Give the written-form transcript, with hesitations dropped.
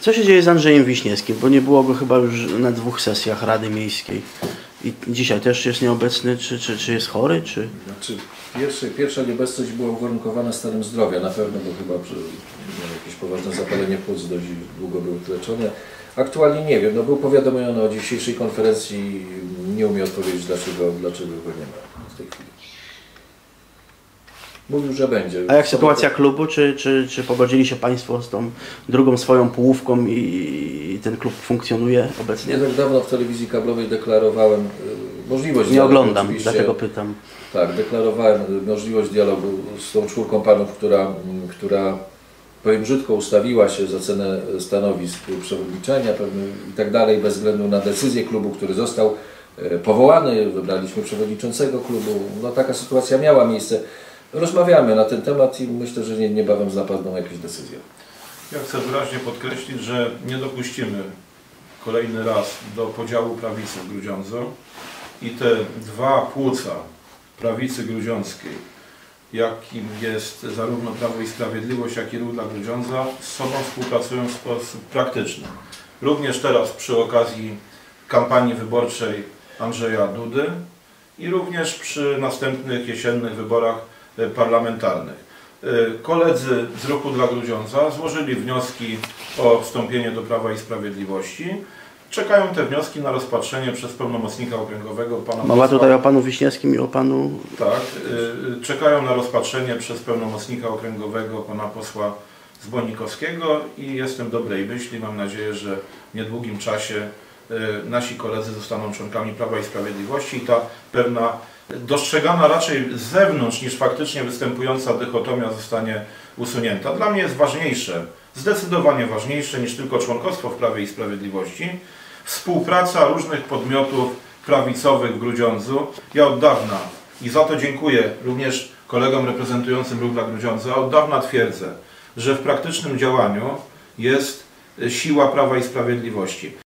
Co się dzieje z Andrzejem Wiśniewskim? Bo nie było go chyba już na 2 sesjach Rady Miejskiej. I dzisiaj też jest nieobecny, czy jest chory? Czy... Znaczy, pierwsza nieobecność była uwarunkowana stanem zdrowia. Na pewno, bo chyba miał jakieś poważne zapalenie płuc, dość długo był leczony. Aktualnie nie wiem, no był powiadomiony o dzisiejszej konferencji, nie umiem odpowiedzieć dlaczego go nie ma w tej chwili. Mówił, że będzie. A jak sytuacja klubu? Czy pogodzili się Państwo z tą drugą swoją połówką i ten klub funkcjonuje obecnie? Nie tak dawno w telewizji kablowej deklarowałem możliwość dialogu. Nie oglądam, dlatego pytam. Tak, deklarowałem możliwość dialogu z tą 4 panów, która powiem brzydko, ustawiła się za cenę stanowisk przewodniczenia i tak dalej, bez względu na decyzję klubu, który został powołany. Wybraliśmy przewodniczącego klubu. No, taka sytuacja miała miejsce. Rozmawiamy na ten temat i myślę, że niebawem zapadną jakieś decyzje. Ja chcę wyraźnie podkreślić, że nie dopuścimy kolejny raz do podziału prawicy w Grudziądzu i te 2 płuca prawicy grudziąckiej, jakim jest zarówno Prawo i Sprawiedliwość, jak i Ruch dla Grudziądza, z sobą współpracują w sposób praktyczny. Również teraz przy okazji kampanii wyborczej Andrzeja Dudy i również przy następnych jesiennych wyborach parlamentarnych. Koledzy z Ruchu dla Grudziądza złożyli wnioski o wstąpienie do Prawa i Sprawiedliwości. Czekają te wnioski na rozpatrzenie przez pełnomocnika okręgowego pana... Mowa tutaj o panu Wiśniewskim i o panu... Tak, czekają na rozpatrzenie przez pełnomocnika okręgowego pana posła Zbonikowskiego i jestem dobrej myśli, mam nadzieję, że w niedługim czasie nasi koledzy zostaną członkami Prawa i Sprawiedliwości i ta pewna dostrzegana raczej z zewnątrz niż faktycznie występująca dychotomia zostanie usunięta. Dla mnie jest ważniejsze, zdecydowanie ważniejsze niż tylko członkostwo w Prawie i Sprawiedliwości, współpraca różnych podmiotów prawicowych w Grudziądzu. Ja od dawna, i za to dziękuję również kolegom reprezentującym Ruch dla Grudziądza, od dawna twierdzę, że w praktycznym działaniu jest siła Prawa i Sprawiedliwości.